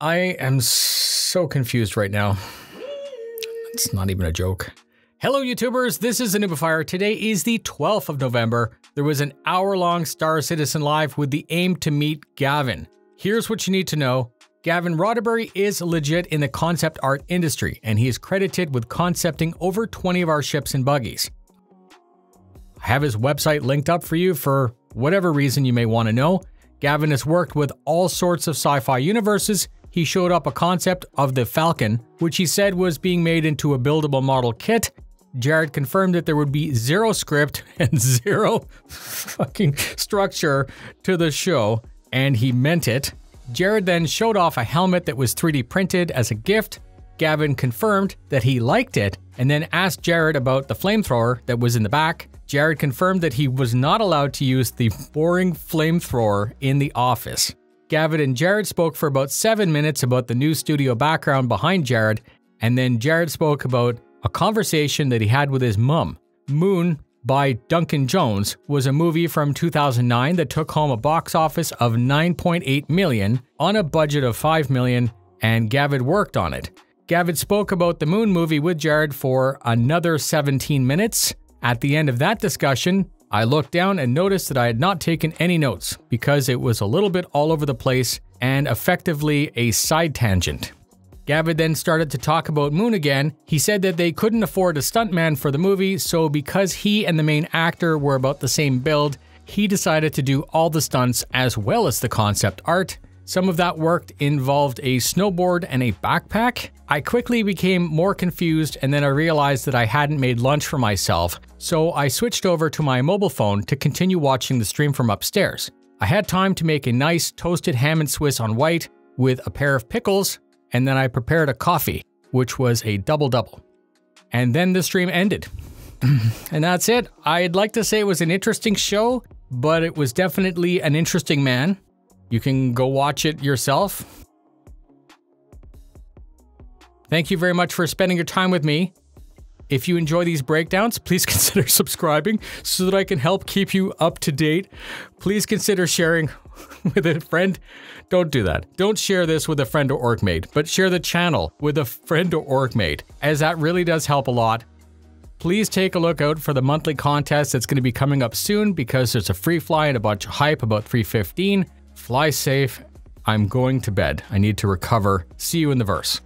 I am so confused right now. It's not even a joke. Hello, YouTubers. This is the Noobifier. Today is the 12th of November. There was an hour-long Star Citizen Live with the aim to meet Gavin. Here's what you need to know. Gavin Rodderberry is legit in the concept art industry, and he is credited with concepting over 20 of our ships and buggies. I have his website linked up for you for whatever reason you may want to know. Gavin has worked with all sorts of sci-fi universes. He showed up a concept of the Falcon, which he said was being made into a buildable model kit. Jared confirmed that there would be zero script and zero fucking structure to the show, and he meant it. Jared then showed off a helmet that was 3D printed as a gift. Gavin confirmed that he liked it and then asked Jared about the flamethrower that was in the back. Jared confirmed that he was not allowed to use the boring flamethrower in the office. Gavin and Jared spoke for about 7 minutes about the new studio background behind Jared, and then Jared spoke about a conversation that he had with his mum. Moon by Duncan Jones was a movie from 2009 that took home a box office of $9.8 million on a budget of $5 million, and Gavin worked on it. Gavin spoke about the Moon movie with Jared for another 17 minutes. At the end of that discussion, I looked down and noticed that I had not taken any notes because it was a little bit all over the place and effectively a side tangent. Gavin then started to talk about Moon again. He said that they couldn't afford a stuntman for the movie, so because he and the main actor were about the same build, he decided to do all the stunts as well as the concept art. Some of that work involved a snowboard and a backpack. I quickly became more confused, and then I realized that I hadn't made lunch for myself, so I switched over to my mobile phone to continue watching the stream from upstairs. I had time to make a nice toasted ham and Swiss on white with a pair of pickles, and then I prepared a coffee, which was a double-double. And then the stream ended. And that's it. I'd like to say it was an interesting show, but it was definitely an interesting man. You can go watch it yourself. Thank you very much for spending your time with me. If you enjoy these breakdowns, please consider subscribing so that I can help keep you up to date. Please consider sharing with a friend. Don't do that. Don't share this with a friend or orc mate, but share the channel with a friend or orc mate, as that really does help a lot. Please take a look out for the monthly contest that's going to be coming up soon, because there's a free fly and a bunch of hype about 315. Fly safe. I'm going to bed. I need to recover. See you in the verse.